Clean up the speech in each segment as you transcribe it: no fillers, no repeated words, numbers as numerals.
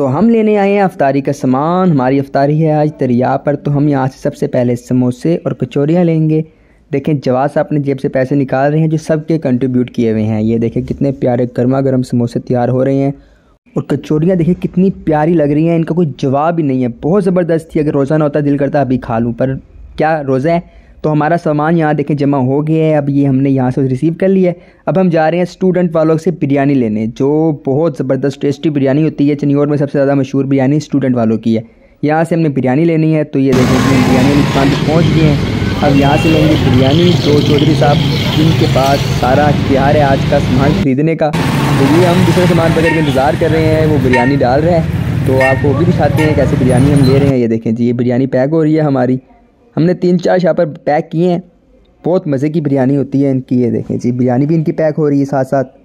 तो हम लेने आए हैं अफ्तारी का सामान। हमारी अफ्तारी है आज दरिया पर। तो हम यहाँ से सबसे पहले समोसे और कचौरियाँ लेंगे। देखें जवाब साहब अपने जेब से पैसे निकाल रहे हैं जो सबके कंट्रीब्यूट किए हुए हैं। ये देखें कितने प्यारे गर्मा गर्म समोसे तैयार हो रहे हैं और कचौरियाँ देखें कितनी प्यारी लग रही हैं। इनका कोई जवाब ही नहीं है, बहुत ज़बरदस्त थी। अगर रोज़ा ना होता दिल करता अभी खा लूँ, पर क्या रोज़ा है। तो हमारा सामान यहाँ देखें जमा हो गया है। अब ये हमने यहाँ से रिसीव कर लिया है। अब हम जा रहे हैं स्टूडेंट वालों से बिरयानी लेने, जो बहुत ज़बरदस्त टेस्टी बिरयानी होती है। चनियोर में सबसे ज़्यादा मशहूर बिरयानी स्टूडेंट वालों की है। यहाँ से हमने बिरयानी लेनी है। तो ये देखें बिरयानी की दुकान पर पहुँच गए हैं। अब यहाँ से लेंगे बिरयानी। तो चौधरी साहब जिनके पास सारा हथियार है आज का सामान खरीदने का। तो ये हम दूसरे सामान पकड़ के इंतज़ार कर रहे हैं, वो बिरयानी डाल रहे हैं। तो आपको वो भी दिखाते हैं कैसे बिरयानी हम ले रहे हैं। ये देखें जी, ये बिरयानी पैक हो रही है हमारी। हमने 3-4 शापर पैक किए हैं। बहुत मज़े की बिरयानी होती है इनकी। ये देखें जी, बिरयानी भी इनकी पैक हो रही है साथ साथ।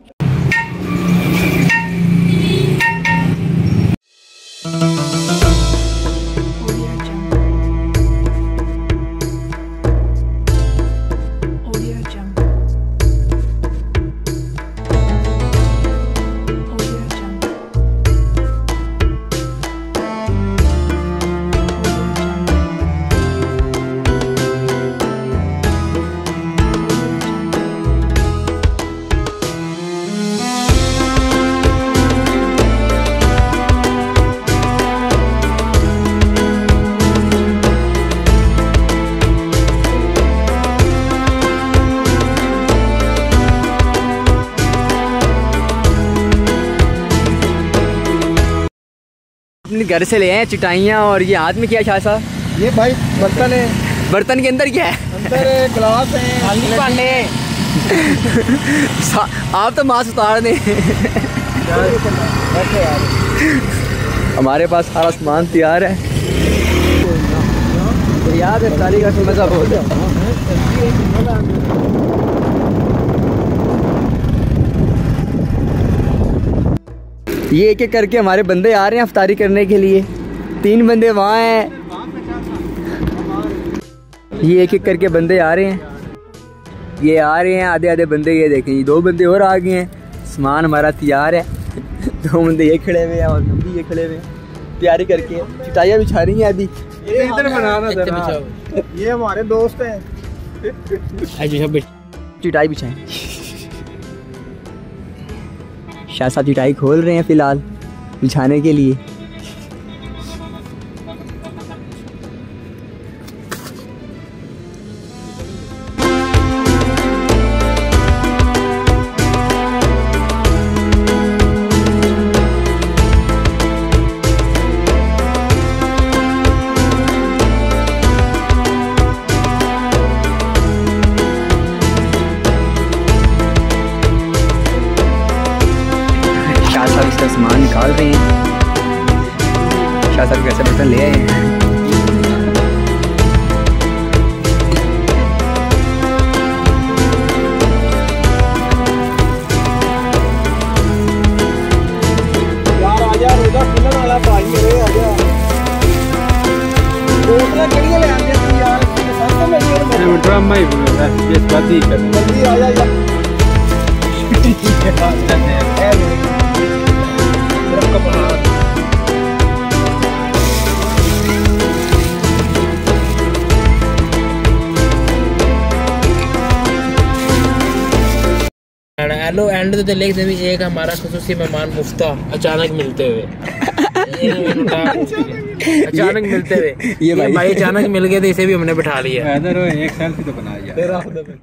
अपने घर से ले आए चटाइयाँ। और ये हाथ में क्या है शाह? ये भाई बर्तन है। बर्तन के अंदर क्या है? अंदर ग्लास है। आप तो मांस उतार दें। हमारे पास सारा सामान तैयार है। याद है ताली का मज़ा बहुत है। ये एक एक करके हमारे बंदे आ रहे हैं अफ्तारी करने के लिए। 3 बंदे वहाँ हैं। ये एक एक करके बंदे आ रहे हैं। ये आ रहे हैं आधे आधे बंदे। ये देखें 2 बंदे और आ गए हैं। सामान हमारा तैयार है। 2 बंदे ये खड़े हुए हैं और हम भी ये खड़े हुए हैं तैयारी करके। चटाइयाँ बिछा रही हैं अभी। ये हमारे दोस्त हैं। चटाई बिछाएं। शाह साहब चटाई खोल रहे हैं फिलहाल बिछाने के लिए। सामान निकाल रहे हैं। शाह साहब कैसे बर्तन ले आए हैं। हेलो एंड तो लेख से भी एक हमारा खसूसी मेहमान मुफ्ता अचानक मिलते हुए ये भाई अचानक मिल गए थे, इसे भी हमने बिठा लिया। एक साल की तो बना दिया।